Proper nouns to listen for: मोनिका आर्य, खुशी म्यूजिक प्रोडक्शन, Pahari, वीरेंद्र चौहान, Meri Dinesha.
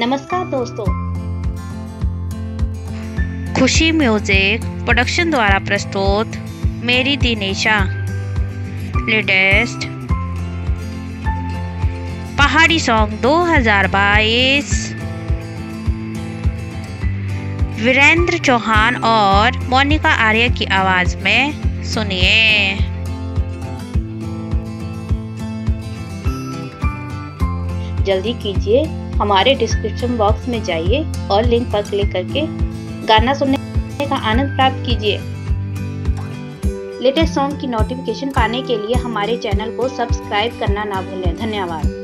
नमस्कार दोस्तों, खुशी म्यूजिक प्रोडक्शन द्वारा प्रस्तुत मेरी दिनेशा लेटेस्ट पहाड़ी सॉन्ग 2022 वीरेंद्र चौहान और मोनिका आर्य की आवाज में सुनिए। जल्दी कीजिए, हमारे डिस्क्रिप्शन बॉक्स में जाइए और लिंक पर क्लिक करके गाना सुनने का आनंद प्राप्त कीजिए। लेटेस्ट सॉन्ग की नोटिफिकेशन पाने के लिए हमारे चैनल को सब्सक्राइब करना ना भूलें। धन्यवाद।